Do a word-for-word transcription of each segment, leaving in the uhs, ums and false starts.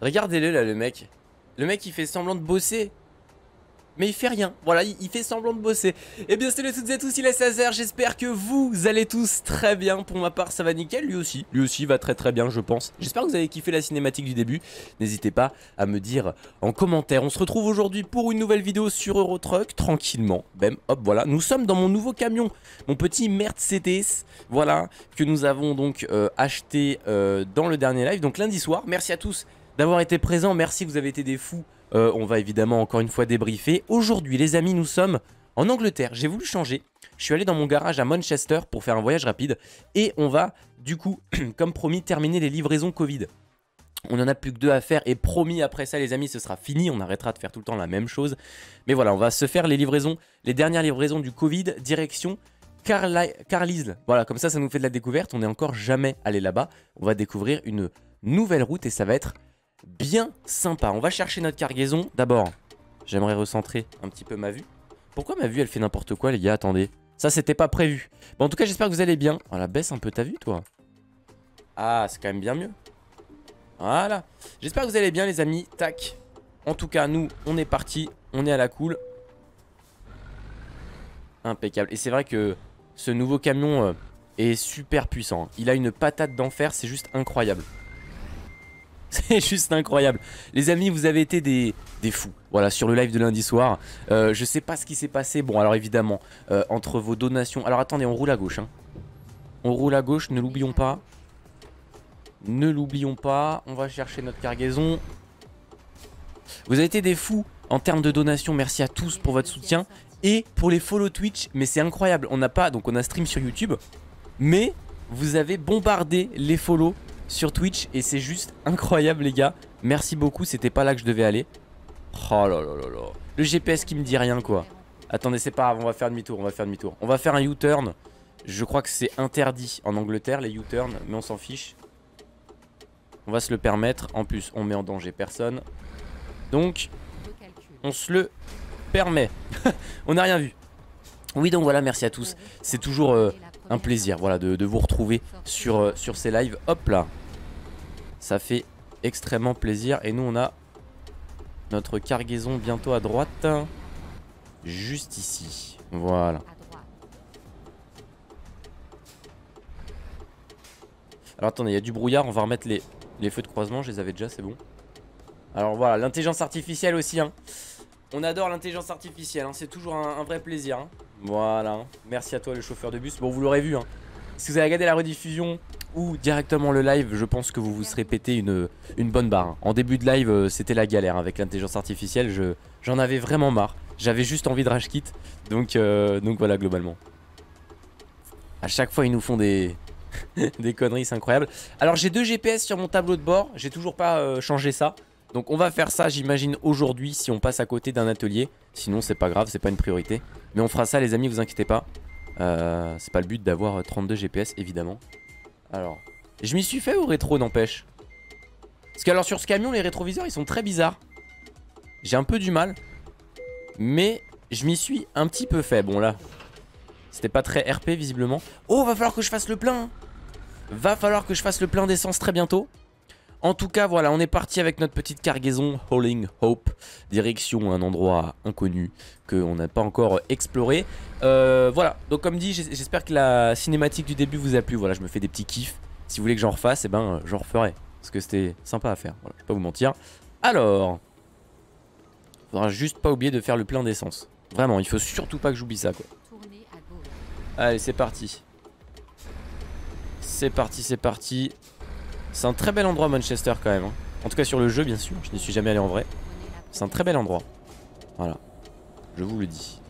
Regardez-le là, le mec. Le mec, il fait semblant de bosser. Mais il fait rien. Voilà, il fait semblant de bosser. Et bien, salut à toutes et à tous, il est Sazer. J'espère que vous allez tous très bien. Pour ma part, ça va nickel. Lui aussi. Lui aussi va très très bien, je pense. J'espère que vous avez kiffé la cinématique du début. N'hésitez pas à me dire en commentaire. On se retrouve aujourd'hui pour une nouvelle vidéo sur EuroTruck. Tranquillement. Bam, hop, voilà. Nous sommes dans mon nouveau camion. Mon petit Mercedes. Voilà. Que nous avons donc euh, acheté euh, dans le dernier live. Donc lundi soir. Merci à tous d'avoir été présent, merci, vous avez été des fous. Euh, on va évidemment encore une fois débriefer. Aujourd'hui les amis, nous sommes en Angleterre, j'ai voulu changer. Je suis allé dans mon garage à Manchester pour faire un voyage rapide. Et on va du coup, comme promis, terminer les livraisons Covid. On en a plus que deux à faire et promis après ça les amis, ce sera fini. On arrêtera de faire tout le temps la même chose. Mais voilà, on va se faire les livraisons, les dernières livraisons du Covid, direction Carlisle. Voilà, comme ça, ça nous fait de la découverte. On n'est encore jamais allé là-bas. On va découvrir une nouvelle route et ça va être... bien sympa. On va chercher notre cargaison. D'abord, j'aimerais recentrer un petit peu ma vue. Pourquoi ma vue elle fait n'importe quoi les gars? Attendez, ça c'était pas prévu. Bon en tout cas j'espère que vous allez bien. Voilà, baisse un peu ta vue toi. Ah c'est quand même bien mieux. Voilà. J'espère que vous allez bien les amis. Tac. En tout cas nous on est parti. On est à la cool. Impeccable. Et c'est vrai que ce nouveau camion euh, est super puissant. Il a une patate d'enfer. C'est juste incroyable. C'est juste incroyable. Les amis, vous avez été des, des fous. Voilà, sur le live de lundi soir. Euh, je sais pas ce qui s'est passé. Bon, alors évidemment, euh, entre vos donations... Alors attendez, on roule à gauche. Hein. On roule à gauche, ne l'oublions pas. Ne l'oublions pas. On va chercher notre cargaison. Vous avez été des fous en termes de donations. Merci à tous pour votre soutien. Et pour les follow Twitch. Mais c'est incroyable. On n'a pas... Donc on a stream sur YouTube. Mais vous avez bombardé les follow sur Twitch et c'est juste incroyable les gars. Merci beaucoup, c'était pas là que je devais aller. Oh là là là là. Le G P S qui me dit rien quoi. Attendez c'est pas grave, on va faire demi-tour, on va faire demi-tour. On va faire un U-turn. Je crois que c'est interdit en Angleterre les U-turn, mais on s'en fiche. On va se le permettre. En plus on met en danger personne. Donc on se le permet. On n'a rien vu. Oui donc voilà, merci à tous. C'est toujours... Euh, un plaisir voilà, de, de vous retrouver sur, euh, sur ces lives. Hop là. Ça fait extrêmement plaisir. Et nous on a notre cargaison bientôt à droite. Juste ici. Voilà. Alors attendez, il y a du brouillard. On va remettre les, les feux de croisement. Je les avais déjà, c'est bon. Alors voilà, l'intelligence artificielle aussi hein. On adore l'intelligence artificielle hein. C'est toujours un, un vrai plaisir hein. Voilà, merci à toi le chauffeur de bus. Bon vous l'aurez vu hein. Si vous avez regardé la rediffusion ou directement le live, je pense que vous vous serez pété une, une bonne barre hein. En début de live c'était la galère avec l'intelligence artificielle. Je, j'en avais vraiment marre. J'avais juste envie de rage quit. Donc, euh, donc voilà globalement. À chaque fois ils nous font des, des conneries, c'est incroyable. Alors j'ai deux G P S sur mon tableau de bord. J'ai toujours pas euh, changé ça. Donc on va faire ça j'imagine aujourd'hui si on passe à côté d'un atelier. Sinon c'est pas grave, c'est pas une priorité. Mais on fera ça les amis, vous inquiétez pas. euh, C'est pas le but d'avoir trente-deux G P S évidemment. Alors je m'y suis fait au rétro n'empêche. Parce que alors sur ce camion les rétroviseurs ils sont très bizarres. J'ai un peu du mal. Mais je m'y suis un petit peu fait. Bon là c'était pas très R P visiblement. Oh va falloir que je fasse le plein. Va falloir que je fasse le plein d'essence très bientôt. En tout cas, voilà, on est parti avec notre petite cargaison Hauling Hope, direction un endroit inconnu qu'on n'a pas encore exploré. Euh, voilà, donc comme dit, j'espère que la cinématique du début vous a plu. Voilà, je me fais des petits kiffs. Si vous voulez que j'en refasse, eh ben, j'en referai. Parce que c'était sympa à faire, voilà, je vais pas vous mentir. Alors, faudra juste pas oublier de faire le plein d'essence. Vraiment, il faut surtout pas que j'oublie ça, quoi. Allez, c'est parti. C'est parti, c'est parti. C'est un très bel endroit Manchester quand même hein. En tout cas sur le jeu bien sûr, je n'y suis jamais allé en vrai. C'est un très bel endroit. Voilà, je vous le dis.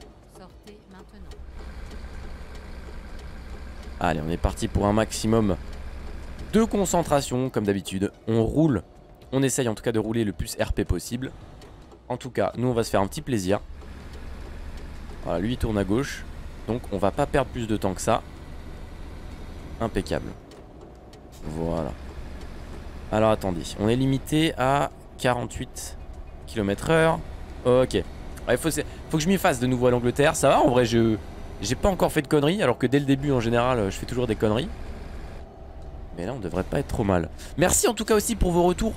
Allez on est parti pour un maximum de concentration comme d'habitude. On roule, on essaye en tout cas de rouler le plus R P possible. En tout cas nous on va se faire un petit plaisir. Voilà lui il tourne à gauche. Donc on va pas perdre plus de temps que ça. Impeccable. Voilà. Alors attendez, on est limité à quarante-huit kilomètres heure. Ok. Ouais, faut, faut que je m'y fasse de nouveau à l'Angleterre. Ça va en vrai, je j'ai pas encore fait de conneries. Alors que dès le début en général je fais toujours des conneries. Mais là on devrait pas être trop mal. Merci en tout cas aussi pour vos retours.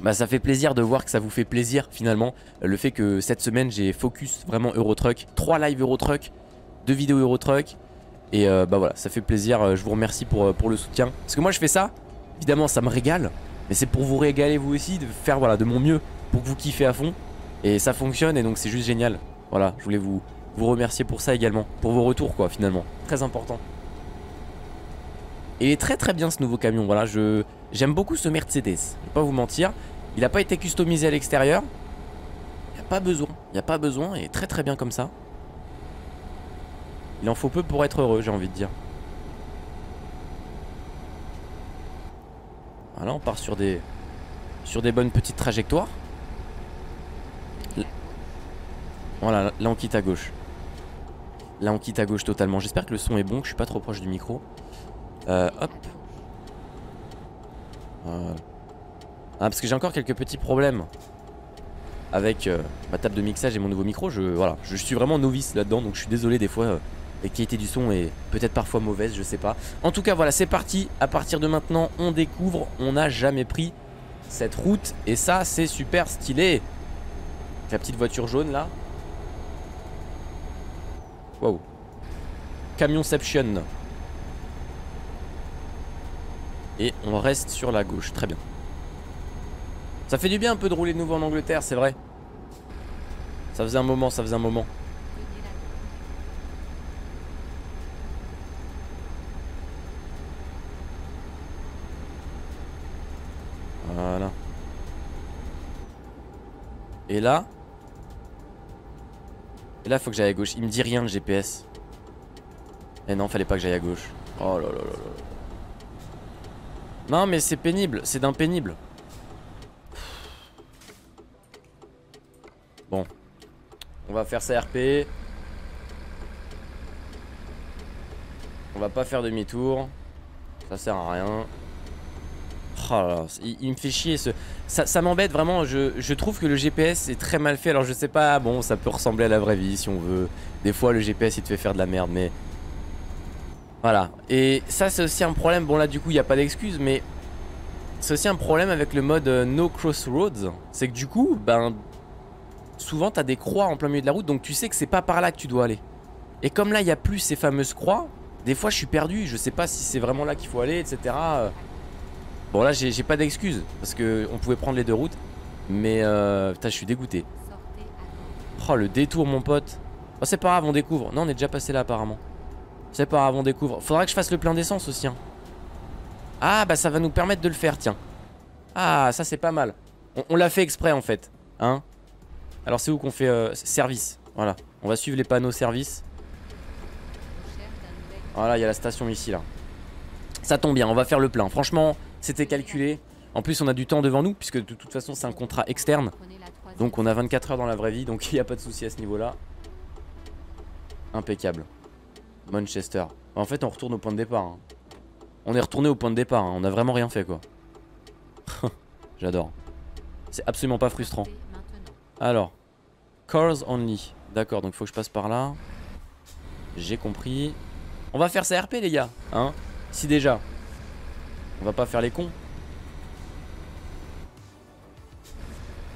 Bah ça fait plaisir de voir que ça vous fait plaisir finalement. Le fait que cette semaine j'ai focus vraiment Eurotruck. trois lives Eurotruck, deux vidéos Eurotruck. Et euh, bah voilà, ça fait plaisir. Je vous remercie pour, pour le soutien. Parce que moi je fais ça, évidemment ça me régale. Mais c'est pour vous régaler vous aussi, de faire voilà, de mon mieux pour que vous kiffez à fond. Et ça fonctionne et donc c'est juste génial. Voilà, je voulais vous, vous remercier pour ça également. Pour vos retours quoi finalement, très important. Et il est très très bien ce nouveau camion, voilà, je j'aime beaucoup ce Mercedes, je vais pas vous mentir. Il n'a pas été customisé à l'extérieur. Il n'y a pas besoin, il n'y a pas besoin, il est très très bien comme ça. Il en faut peu pour être heureux, j'ai envie de dire. Voilà, on part sur des sur des bonnes petites trajectoires. Voilà, là on quitte à gauche. Là on quitte à gauche totalement. J'espère que le son est bon, que je suis pas trop proche du micro. Euh, hop. Voilà. Ah, parce que j'ai encore quelques petits problèmes avec euh, ma table de mixage et mon nouveau micro. Je, voilà, je suis vraiment novice là-dedans, donc je suis désolé des fois. Euh, la qualité du son est peut-être parfois mauvaise, je sais pas. En tout cas, voilà, c'est parti. À partir de maintenant, on découvre. On n'a jamais pris cette route et ça, c'est super stylé. La petite voiture jaune là. Waouh. Camionception. Et on reste sur la gauche, très bien. Ça fait du bien un peu de rouler de nouveau en Angleterre, c'est vrai. Ça faisait un moment, ça faisait un moment. Voilà. Et là... Et là, faut que j'aille à gauche. Il me dit rien le G P S. Eh non, fallait pas que j'aille à gauche. Oh là là là là. Non mais c'est pénible, c'est d'un pénible. Bon, on va faire C R P. On va pas faire demi-tour. Ça sert à rien. Oh là là, il, il me fait chier ce... Ça, ça m'embête vraiment, je, je trouve que le G P S est très mal fait. Alors je sais pas, bon ça peut ressembler à la vraie vie si on veut. Des fois le G P S il te fait faire de la merde mais... Voilà, et ça c'est aussi un problème, bon là du coup il n'y a pas d'excuse, mais c'est aussi un problème avec le mode euh, no crossroads, c'est que du coup, ben, souvent t'as des croix en plein milieu de la route, donc tu sais que c'est pas par là que tu dois aller. Et comme là il n'y a plus ces fameuses croix, des fois je suis perdu, je sais pas si c'est vraiment là qu'il faut aller, et cetera. Bon là j'ai pas d'excuse, parce que on pouvait prendre les deux routes, mais euh, putain je suis dégoûté. Oh le détour mon pote, oh, c'est pas grave on découvre, non on est déjà passé là apparemment. C'est pas grave, on découvre. Faudra que je fasse le plein d'essence aussi. Hein. Ah, bah ça va nous permettre de le faire, tiens. Ah, ça c'est pas mal. On, on l'a fait exprès en fait. Hein. Alors c'est où qu'on fait euh, service. Voilà, on va suivre les panneaux service. Voilà, il y a la station ici là. Ça tombe bien, on va faire le plein. Franchement, c'était calculé. En plus, on a du temps devant nous, puisque de toute façon, c'est un contrat externe. Donc on a vingt-quatre heures dans la vraie vie, donc il n'y a pas de souci à ce niveau-là. Impeccable. Manchester. En fait, on retourne au point de départ. Hein. On est retourné au point de départ. Hein. On a vraiment rien fait, quoi. J'adore. C'est absolument pas frustrant. Alors, cars only. D'accord, donc faut que je passe par là. J'ai compris. On va faire C R P, les gars. Hein. Si déjà. On va pas faire les cons.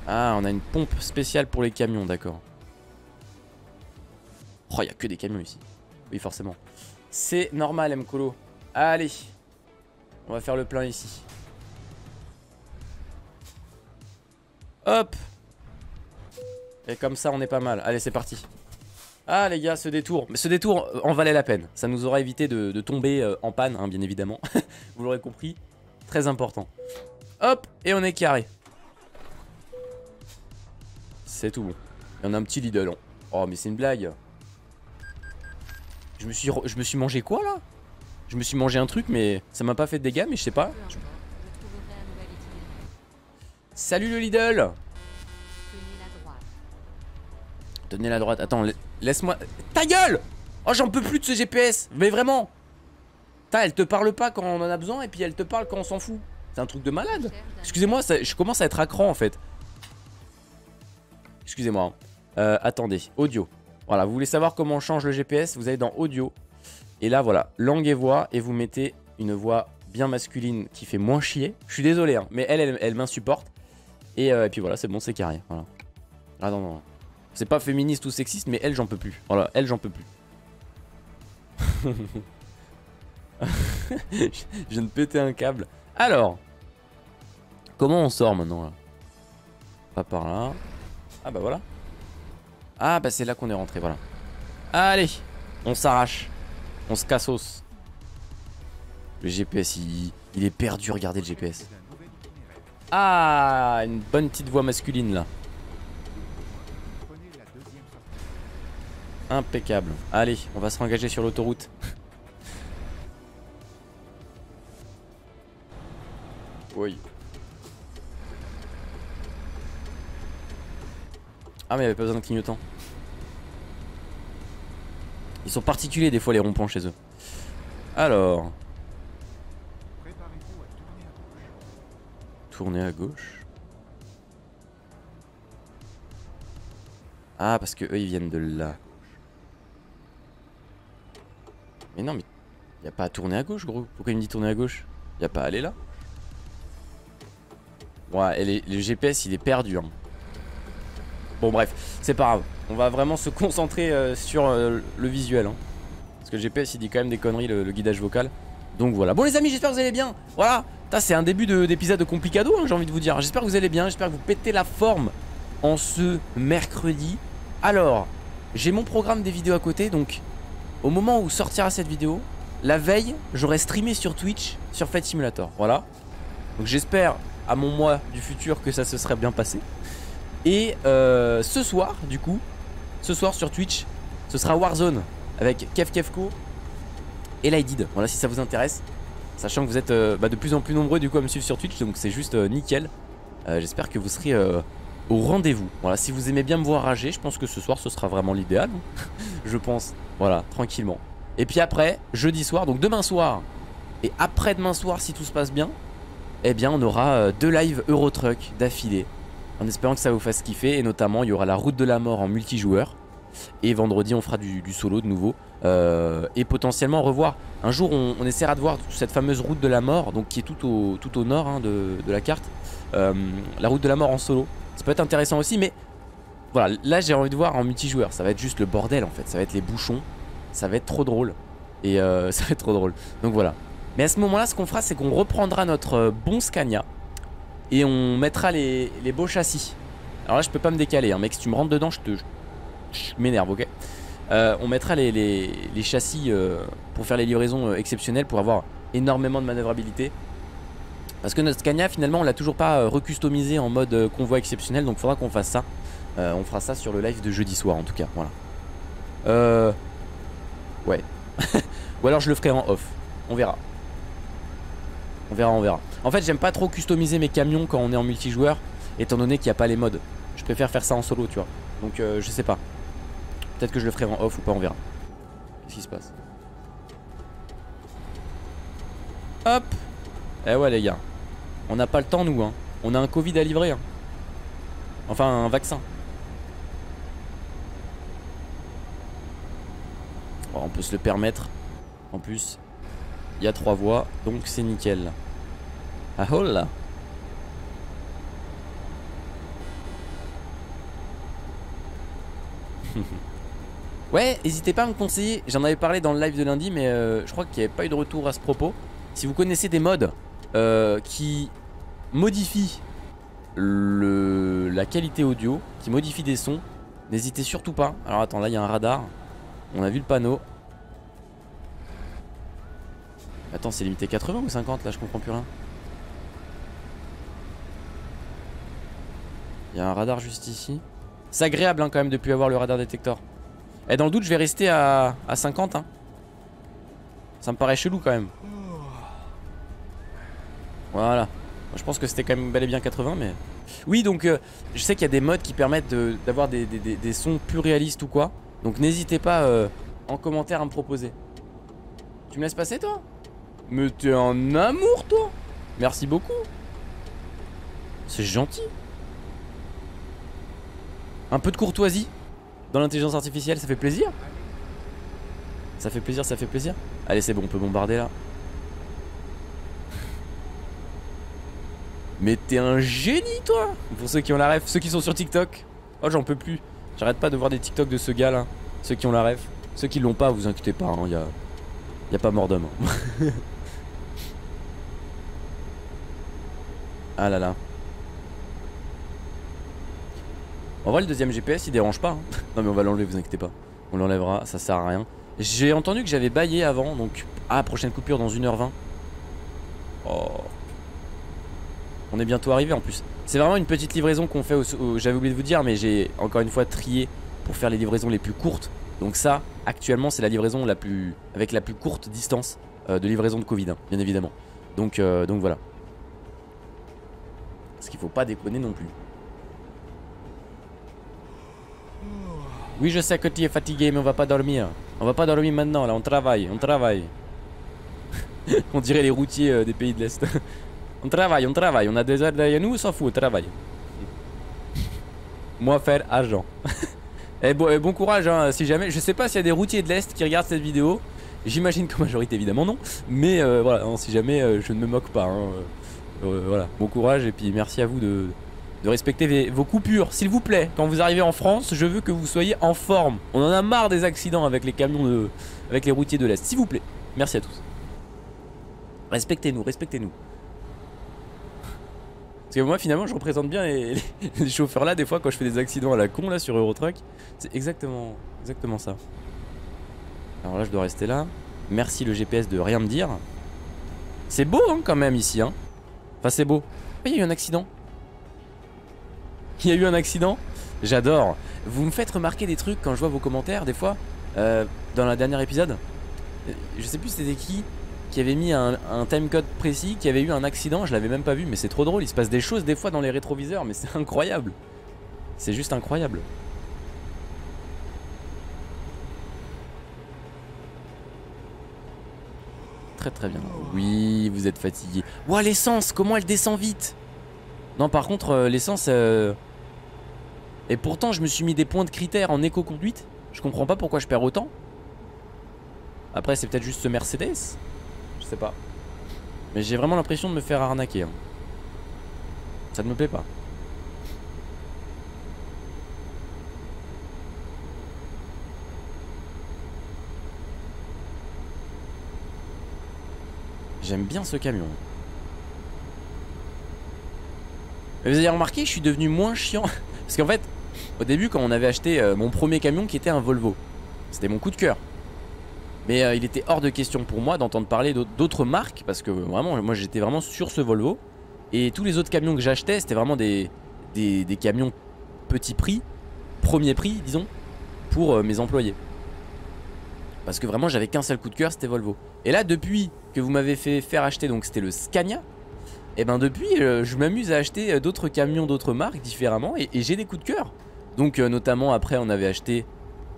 Ah, on a une pompe spéciale pour les camions, d'accord. Oh, y a que des camions ici. Oui, forcément. C'est normal, MColo. Allez. On va faire le plein ici. Hop. Et comme ça, on est pas mal. Allez, c'est parti. Ah, les gars, ce détour. Mais ce détour en valait la peine. Ça nous aura évité de, de tomber en panne, hein, bien évidemment. Vous l'aurez compris. Très important. Hop. Et on est carré. C'est tout bon. Et on a un petit Lidl. Hein. Oh, mais c'est une blague. Je me suis, je me suis mangé quoi là? Je me suis mangé un truc mais ça m'a pas fait de dégâts mais je sais pas. Je... Salut le Lidl. Tenez la droite. Attends, laisse-moi... Ta gueule! Oh j'en peux plus de ce G P S. Mais vraiment. Putain, elle te parle pas quand on en a besoin et puis elle te parle quand on s'en fout. C'est un truc de malade. Excusez-moi, je commence à être à cran en fait. Excusez-moi. Euh, attendez, audio. Voilà, vous voulez savoir comment on change le G P S, vous allez dans audio. Et là, voilà, langue et voix. Et vous mettez une voix bien masculine qui fait moins chier. Je suis désolé, hein, mais elle, elle, elle m'insupporte. Et, euh, et puis voilà, c'est bon, c'est carré. Voilà. Ah non, non. C'est pas féministe ou sexiste, mais elle, j'en peux plus. Voilà, elle, j'en peux plus. Je viens de péter un câble. Alors, comment on sort maintenant là? Pas par là. Ah bah voilà. Ah bah c'est là qu'on est rentré, voilà. Allez, on s'arrache. On se cassos. Le G P S, il, il est perdu, regardez le G P S. Ah, une bonne petite voix masculine là. Impeccable. Allez, on va se rengager sur l'autoroute. Oui. Ah mais il n'y avait pas besoin de clignotant. Ils sont particuliers des fois les ronds-points chez eux. Alors. Tourner à gauche. Ah parce que eux ils viennent de là. Mais non mais il n'y a pas à tourner à gauche gros. Pourquoi il me dit tourner à gauche? Il n'y a pas à aller là. Ouais, et le G P S il est perdu hein. Bon bref, c'est pas grave. On va vraiment se concentrer euh, sur euh, le visuel hein. Parce que le G P S il dit quand même des conneries le, le guidage vocal. Donc voilà, bon les amis j'espère que vous allez bien. Voilà, c'est un début d'épisode complicado hein, j'ai envie de vous dire. J'espère que vous allez bien, j'espère que vous pétez la forme en ce mercredi. Alors, j'ai mon programme des vidéos à côté. Donc au moment où sortira cette vidéo, la veille j'aurai streamé sur Twitch sur Flight Simulator, voilà. Donc j'espère à mon moi du futur que ça se serait bien passé. Et euh, ce soir du coup, ce soir sur Twitch, ce sera Warzone avec KevKevco et Lydid. Voilà si ça vous intéresse. Sachant que vous êtes euh, bah, de plus en plus nombreux du coup à me suivre sur Twitch. Donc c'est juste euh, nickel. euh, J'espère que vous serez euh, au rendez-vous. Voilà si vous aimez bien me voir rager, je pense que ce soir ce sera vraiment l'idéal. Je pense, voilà, tranquillement. Et puis après, jeudi soir, donc demain soir et après-demain soir si tout se passe bien, eh bien on aura deux lives EuroTruck d'affilée. En espérant que ça vous fasse kiffer. Et notamment il y aura la route de la mort en multijoueur. Et vendredi on fera du, du solo de nouveau. euh, Et potentiellement revoir. Un jour on, on essaiera de voir cette fameuse route de la mort. Donc qui est tout au, tout au nord hein, de, de la carte. euh, La route de la mort en solo. Ça peut être intéressant aussi mais voilà. Là j'ai envie de voir en multijoueur. Ça va être juste le bordel en fait. Ça va être les bouchons. Ça va être trop drôle. Et euh, ça va être trop drôle. Donc voilà. Mais à ce moment-là, ce qu'on fera, c'est qu'on reprendra notre bon Scania et on mettra les, les beaux châssis. Alors là, je peux pas me décaler, hein, mec. Si tu me rentres dedans, je te, je, je m'énerve, ok. Euh, on mettra les, les, les châssis euh, pour faire les livraisons euh, exceptionnelles, pour avoir énormément de manœuvrabilité. Parce que notre Scania, finalement, on l'a toujours pas euh, recustomisé en mode euh, convoi exceptionnel, donc il faudra qu'on fasse ça. Euh, on fera ça sur le live de jeudi soir, en tout cas. Voilà. Euh... Ouais. Ou alors je le ferai en off. On verra. On verra, on verra. En fait, j'aime pas trop customiser mes camions quand on est en multijoueur, étant donné qu'il n'y a pas les mods. Je préfère faire ça en solo, tu vois. Donc, euh, je sais pas. Peut-être que je le ferai en off ou pas, on verra. Qu'est-ce qui se passe? Hop! Eh ouais, les gars. On n'a pas le temps, nous. Hein. On a un Covid à livrer. Hein. Enfin, un vaccin. Oh, on peut se le permettre. En plus. Il y a trois voies, donc c'est nickel. Ah oh là. Ouais, n'hésitez pas à me conseiller. J'en avais parlé dans le live de lundi, mais euh, je crois qu'il n'y avait pas eu de retour à ce propos. Si vous connaissez des mods euh, qui modifient le, la qualité audio, qui modifient des sons, n'hésitez surtout pas. Alors attends, là il y a un radar. On a vu le panneau. Attends, c'est limité quatre-vingts ou cinquante là, je comprends plus rien. Il y a un radar juste ici. C'est agréable hein, quand même de plus avoir le radar détecteur. Et dans le doute, je vais rester à, à cinquante. Hein. Ça me paraît chelou quand même. Voilà. Moi, je pense que c'était quand même bel et bien quatre-vingts, mais. Oui, donc euh, je sais qu'il y a des modes qui permettent d'avoir de, des, des, des sons plus réalistes ou quoi. Donc n'hésitez pas euh, en commentaire à me proposer. Tu me laisses passer toi ? Mais t'es un amour, toi. Merci beaucoup. C'est gentil. Un peu de courtoisie dans l'intelligence artificielle, ça fait plaisir. Ça fait plaisir, ça fait plaisir. Allez, c'est bon, on peut bombarder là. Mais t'es un génie, toi. Pour ceux qui ont la ref, ceux qui sont sur TikTok. Oh, j'en peux plus. J'arrête pas de voir des TikTok de ce gars là. Ceux qui ont la ref. Ceux qui l'ont pas, vous inquiétez pas, hein. y, a... y a pas mort d'homme. Hein. Ah là là. En vrai, le deuxième G P S il dérange pas. Hein. Non, mais on va l'enlever, vous inquiétez pas. On l'enlèvera, ça sert à rien. J'ai entendu que j'avais baillé avant, donc. Ah, prochaine coupure dans une heure vingt. Oh. On est bientôt arrivé en plus. C'est vraiment une petite livraison qu'on fait. J'avais oublié de vous dire, mais j'ai encore une fois trié pour faire les livraisons les plus courtes. Donc, ça, actuellement, c'est la livraison la plus. Avec la plus courte distance euh, de livraison de Covid, hein, bien évidemment. Donc, euh, donc voilà. Parce qu'il faut pas déconner non plus. Oui, je sais que tu es fatigué, mais on va pas dormir. On va pas dormir maintenant, là, on travaille, on travaille. On dirait les routiers euh, des pays de l'Est. On travaille, on travaille, on a des heures derrière nous, on s'en fout, on travaille. Moi, faire argent. Et bon, et bon courage, hein, si jamais. Je sais pas s'il y a des routiers de l'Est qui regardent cette vidéo. J'imagine qu'en majorité, évidemment, non. Mais euh, voilà, non, si jamais, euh, je ne me moque pas. Hein. Euh, voilà, bon courage, et puis merci à vous de. De respecter vos coupures, s'il vous plaît. Quand vous arrivez en France, je veux que vous soyez en forme. On en a marre des accidents avec les camions de... Avec les routiers de l'Est, s'il vous plaît. Merci à tous. Respectez-nous, respectez-nous. Parce que moi, finalement, je représente bien les, les... les chauffeurs là. Des fois, quand je fais des accidents à la con, là, sur EuroTruck. C'est exactement... exactement ça. Alors là, je dois rester là. Merci le G P S de rien me dire. C'est beau, hein, quand même, ici, hein. Enfin, c'est beau. Il y a eu un accident. Il y a eu un accident, j'adore. Vous me faites remarquer des trucs quand je vois vos commentaires des fois. euh, Dans le dernier épisode, je sais plus c'était qui qui avait mis un, un timecode précis, qui avait eu un accident, je l'avais même pas vu. Mais c'est trop drôle, il se passe des choses des fois dans les rétroviseurs. Mais c'est incroyable. C'est juste incroyable. Très très bien. Oui, vous êtes fatigué. Ouah, l'essence, comment elle descend vite. Non, par contre, euh, l'essence... Euh... Et pourtant, je me suis mis des points de critères en éco-conduite. Je comprends pas pourquoi je perds autant. Après, c'est peut-être juste ce Mercedes. Je sais pas. Mais j'ai vraiment l'impression de me faire arnaquer. Hein. Ça ne me plaît pas. J'aime bien ce camion. Vous avez remarqué, je suis devenu moins chiant. Parce qu'en fait, au début, quand on avait acheté euh, mon premier camion qui était un Volvo, c'était mon coup de cœur. Mais euh, il était hors de question pour moi d'entendre parler d'autres marques. Parce que vraiment, moi j'étais vraiment sur ce Volvo. Et tous les autres camions que j'achetais, c'était vraiment des, des, des camions petit prix, premier prix, disons, pour euh, mes employés. Parce que vraiment, j'avais qu'un seul coup de cœur, c'était Volvo. Et là, depuis que vous m'avez fait faire acheter, donc c'était le Scania. Et ben depuis, euh, je m'amuse à acheter d'autres camions, d'autres marques différemment, et, et j'ai des coups de cœur. Donc euh, notamment après, on avait acheté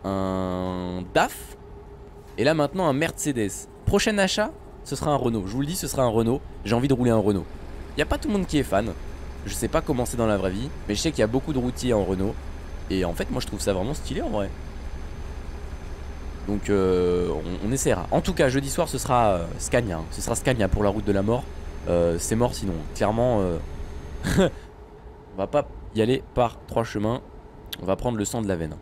un D A F, et là maintenant un Mercedes. Prochain achat, ce sera un Renault. Je vous le dis, ce sera un Renault. J'ai envie de rouler un Renault. Il n'y a pas tout le monde qui est fan. Je sais pas comment c'est dans la vraie vie, mais je sais qu'il y a beaucoup de routiers en Renault. Et en fait, moi je trouve ça vraiment stylé en vrai. Donc euh, on, on essaiera. En tout cas, jeudi soir, ce sera euh, Scania. Hein. Ce sera Scania pour la route de la mort. Euh, c'est mort sinon, clairement euh... On va pas y aller par trois chemins. On va prendre le sang de la veine.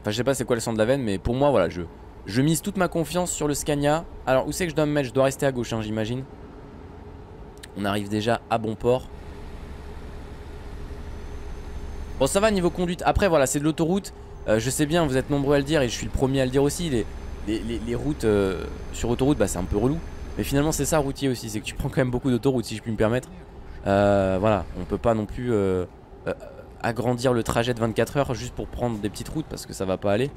Enfin, je sais pas c'est quoi le sang de la veine, mais pour moi voilà, je, je mise toute ma confiance sur le Scania. Alors où c'est que je dois me mettre? Je dois rester à gauche, hein, j'imagine. On arrive déjà à bon port. Bon, ça va niveau conduite. Après voilà, c'est de l'autoroute, euh, je sais bien, vous êtes nombreux à le dire. Et je suis le premier à le dire aussi. Les, les, les, les routes euh, sur autoroute, bah c'est un peu relou. Mais finalement c'est ça routier aussi, c'est que tu prends quand même beaucoup d'autoroutes si je puis me permettre. euh, Voilà, on peut pas non plus euh, euh, agrandir le trajet de vingt-quatre heures juste pour prendre des petites routes parce que ça va pas aller.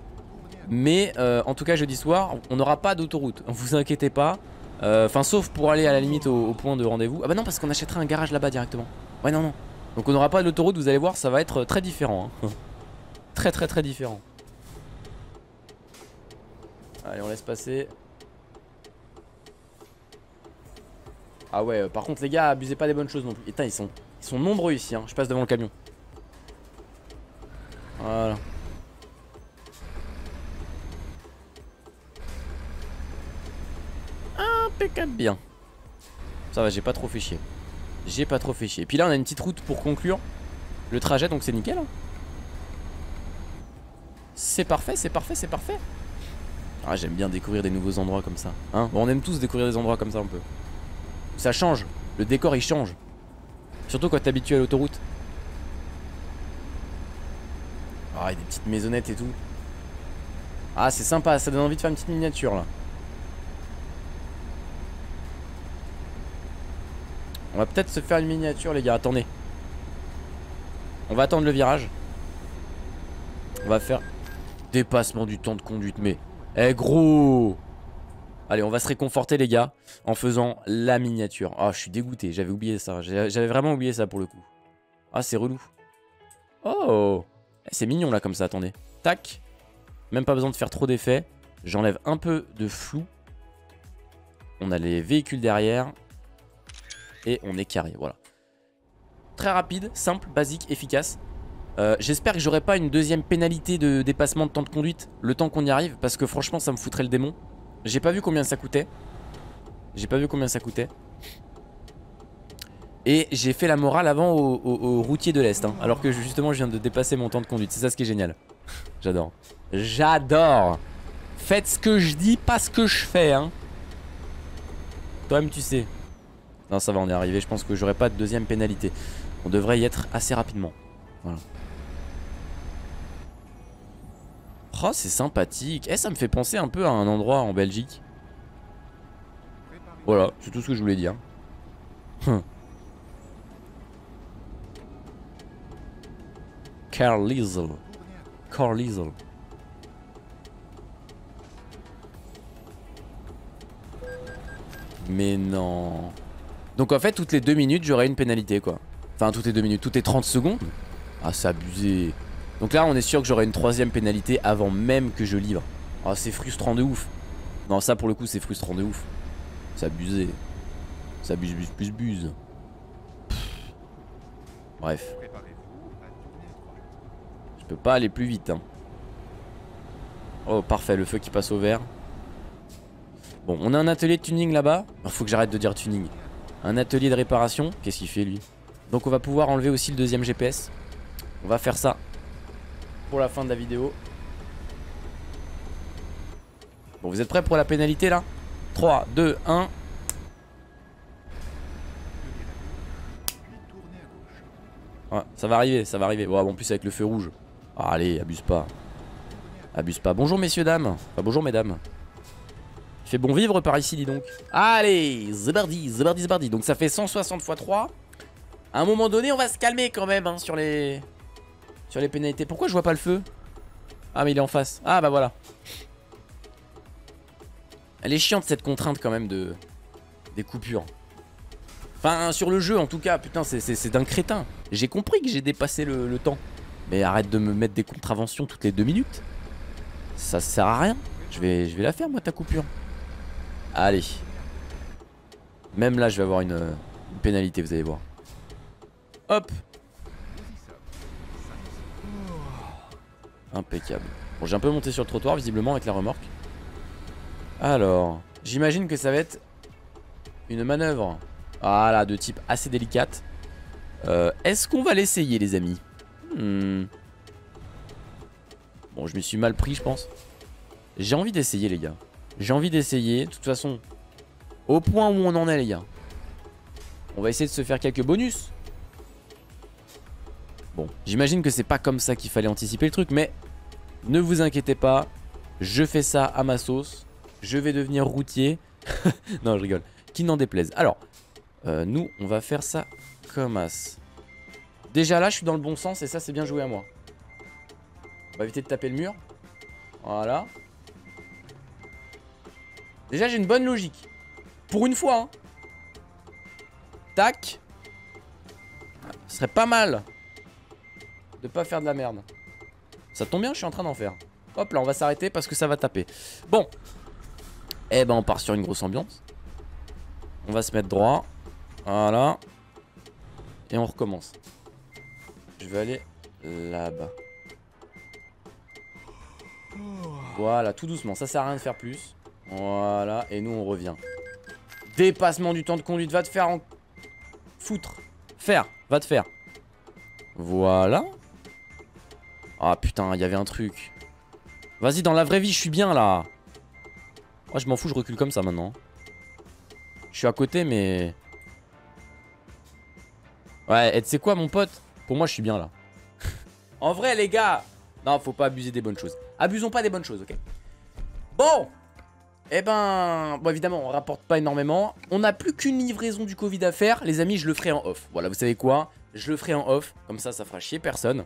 Mais euh, en tout cas jeudi soir on n'aura pas d'autoroute, vous inquiétez pas. Enfin euh, sauf pour aller à la limite au, au point de rendez-vous. Ah bah non, parce qu'on achètera un garage là-bas directement. Ouais non non, donc on n'aura pas d'autoroute, vous allez voir ça va être très différent, hein. Très très très différent. Allez, on laisse passer. Ah ouais, euh, par contre les gars, abusez pas des bonnes choses non plus. Putain, ils sont, ils sont nombreux ici, hein. Je passe devant le camion. Voilà. Impeccable, bien. Ça va, j'ai pas trop fait chier. J'ai pas trop fait chier. Et puis là, on a une petite route pour conclure le trajet, donc c'est nickel. C'est parfait, c'est parfait, c'est parfait. Ah, j'aime bien découvrir des nouveaux endroits comme ça. Hein, bon, on aime tous découvrir des endroits comme ça un peu. Ça change, le décor il change. Surtout quand t'es habitué à l'autoroute. Ah, il y a des petites maisonnettes et tout. Ah, c'est sympa, ça donne envie de faire une petite miniature là. On va peut-être se faire une miniature les gars, attendez. On va attendre le virage. On va faire dépassement du temps de conduite mais... Eh gros! Allez, on va se réconforter les gars en faisant la miniature. Ah, je suis dégoûté, j'avais oublié ça. J'avais vraiment oublié ça pour le coup. Ah, c'est relou. Oh! C'est mignon là comme ça, attendez. Tac! Même pas besoin de faire trop d'effets. J'enlève un peu de flou. On a les véhicules derrière. Et on est carré, voilà. Très rapide, simple, basique, efficace. euh, J'espère que j'aurai pas une deuxième pénalité de dépassement de temps de conduite le temps qu'on y arrive, parce que franchement ça me foutrait le démon. J'ai pas vu combien ça coûtait. J'ai pas vu combien ça coûtait. Et j'ai fait la morale avant aux au, au routiers de l'Est, hein, alors que justement je viens de dépasser mon temps de conduite. C'est ça ce qui est génial. J'adore. J'adore. Faites ce que je dis, pas ce que je fais, hein. Toi-même tu sais. Non, ça va, on est arrivé, je pense que j'aurai pas de deuxième pénalité. On devrait y être assez rapidement. Voilà. Oh, c'est sympathique. Eh, ça me fait penser un peu à un endroit en Belgique. Voilà, c'est tout ce que je voulais dire. Hum. Carlisle. Carlisle. Mais non. Donc en fait toutes les deux minutes j'aurai une pénalité quoi. Enfin toutes les deux minutes, toutes les trente secondes. Ah, c'est abusé. Donc là on est sûr que j'aurai une troisième pénalité avant même que je livre. Ah, c'est frustrant de ouf. Non, ça pour le coup c'est frustrant de ouf. C'est abusé. Ça abuse, buse, buse, buse. Bref. Je peux pas aller plus vite, hein. Oh parfait, le feu qui passe au vert. Bon, on a un atelier de tuning là-bas. Faut que j'arrête de dire tuning. Un atelier de réparation. Qu'est-ce qu'il fait lui? Donc on va pouvoir enlever aussi le deuxième G P S. On va faire ça pour la fin de la vidéo. Bon, vous êtes prêts pour la pénalité là? Trois, deux, un. Ouais, ça va arriver, ça va arriver. Bon, en plus avec le feu rouge. Ah, allez, abuse pas. Abuse pas. Bonjour messieurs, dames. Enfin bonjour mesdames. Il fait bon vivre par ici, dis donc. Allez, zbardi, zbardi, zbardi. Donc ça fait cent soixante fois trois. À un moment donné, on va se calmer quand même, hein, sur les sur les pénalités. Pourquoi je vois pas le feu? Ah, mais il est en face. Ah, bah voilà. Elle est chiante cette contrainte quand même de des coupures. Enfin, sur le jeu en tout cas. Putain, c'est d'un crétin. J'ai compris que j'ai dépassé le, le temps. Mais arrête de me mettre des contraventions toutes les deux minutes. Ça sert à rien. Je vais, je vais la faire, moi, ta coupure. Allez. Même là je vais avoir une, une pénalité, vous allez voir. Hop. Impeccable. Bon, j'ai un peu monté sur le trottoir visiblement avec la remorque. Alors j'imagine que ça va être une manœuvre, voilà, de type assez délicate. euh, Est-ce qu'on va l'essayer les amis? hmm. Bon, je me suis mal pris je pense. J'ai envie d'essayer les gars. J'ai envie d'essayer, de toute façon. Au point où on en est les gars, on va essayer de se faire quelques bonus. Bon, j'imagine que c'est pas comme ça qu'il fallait anticiper le truc, mais ne vous inquiétez pas, je fais ça à ma sauce. Je vais devenir routier. Non, je rigole, qui n'en déplaise. Alors, euh, nous on va faire ça comme as. Déjà là je suis dans le bon sens et ça c'est bien joué à moi. On va éviter de taper le mur. Voilà. Déjà j'ai une bonne logique. Pour une fois hein. Tac. Ce serait pas mal de pas faire de la merde. Ça tombe bien, je suis en train d'en faire. Hop là, on va s'arrêter parce que ça va taper. Bon. Eh ben on part sur une grosse ambiance. On va se mettre droit. Voilà. Et on recommence. Je vais aller là-bas. Voilà, tout doucement. Ça sert à rien de faire plus. Voilà. Et nous, on revient. Dépassement du temps de conduite. Va te faire en... Foutre. Faire. Va te faire. Voilà. Ah putain, il y avait un truc. Vas-y, dans la vraie vie, je suis bien là. Oh, je m'en fous, je recule comme ça maintenant. Je suis à côté, mais... Ouais, et tu sais quoi, mon pote? Pour moi, je suis bien là. En vrai, les gars... Non, faut pas abuser des bonnes choses. Abusons pas des bonnes choses, ok? Bon! Eh ben... Bon, évidemment, on rapporte pas énormément. On n'a plus qu'une livraison du Covid à faire. Les amis, je le ferai en off. Voilà, vous savez quoi? Je le ferai en off. Comme ça, ça fera chier personne.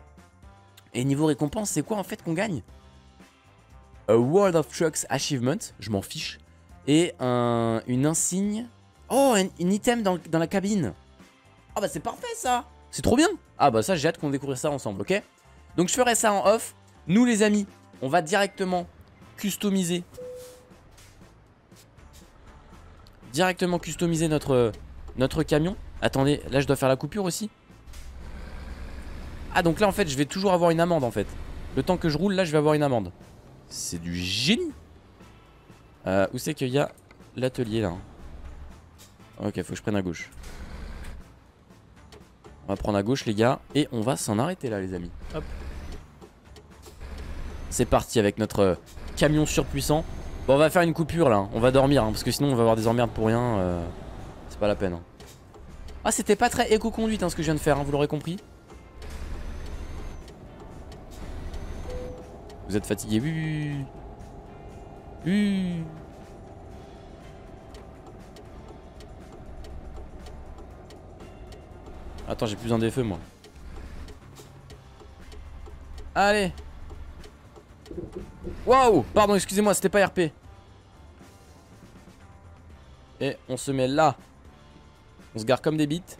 Et niveau récompense, c'est quoi en fait qu'on gagne? A World of Trucks Achievement, je m'en fiche. Et un, une insigne. Oh, un, une item dans, dans la cabine. Ah bah c'est parfait ça. C'est trop bien. Ah bah ça, j'ai hâte qu'on découvre ça ensemble, ok? Donc je ferai ça en off. Nous les amis, on va directement customiser. Directement customiser notre, notre camion. Attendez, là je dois faire la coupure aussi. Ah donc là en fait, je vais toujours avoir une amende en fait. Le temps que je roule, là je vais avoir une amende. C'est du génie. euh, Où c'est qu'il y a l'atelier là? Ok, faut que je prenne à gauche. On va prendre à gauche les gars. Et on va s'en arrêter là les amis. Hop. C'est parti avec notre camion surpuissant. Bon, on va faire une coupure là, on va dormir hein, parce que sinon on va avoir des emmerdes pour rien. euh, C'est pas la peine hein. Ah c'était pas très éco-conduite hein, ce que je viens de faire hein, vous l'aurez compris. Vous êtes fatigué, oui. Oui. Attends, j'ai plus besoin des feux, moi. Allez. Waouh. Pardon, excusez-moi, c'était pas R P. Et on se met là. On se gare comme des bites.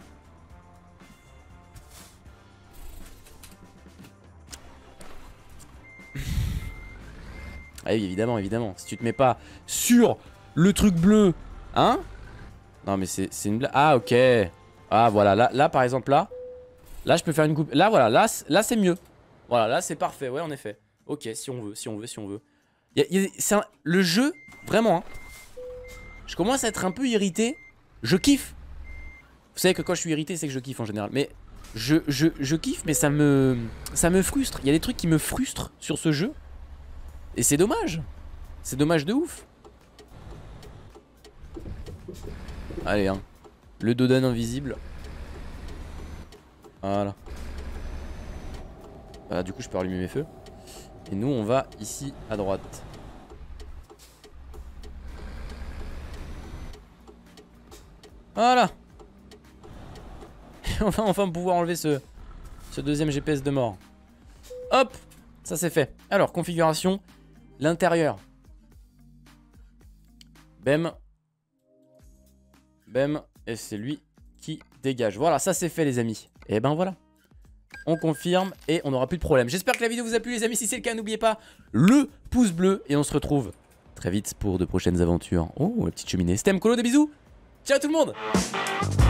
Ah oui, évidemment, évidemment. Si tu te mets pas sur le truc bleu, hein? Non, mais c'est une blague. Ah, ok. Ah, voilà. Là, là, par exemple, là. Là, je peux faire une coupe. Là, voilà. Là, là c'est mieux. Voilà, là, c'est parfait. Ouais, en effet. Ok, si on veut, si on veut, si on veut. Y a, y a, un, le jeu, vraiment. Hein, je commence à être un peu irrité. Je kiffe. Vous savez que quand je suis irrité, c'est que je kiffe en général. Mais je, je, je kiffe, mais ça me, ça me frustre. Il y a des trucs qui me frustrent sur ce jeu. Et c'est dommage. C'est dommage de ouf. Allez hein. Le Dodan invisible. Voilà. Voilà, du coup je peux allumer mes feux. Et nous on va ici à droite. Voilà. Et on va enfin pouvoir enlever ce, ce deuxième G P S de mort. Hop. Ça c'est fait. Alors configuration. L'intérieur. Bem. Bem. Et c'est lui qui dégage. Voilà, ça c'est fait les amis. Et ben voilà. On confirme et on n'aura plus de problème. J'espère que la vidéo vous a plu les amis. Si c'est le cas, n'oubliez pas le pouce bleu. Et on se retrouve très vite pour de prochaines aventures. Oh, la petite cheminée. C'était MColo, des bisous. Ciao tout le monde.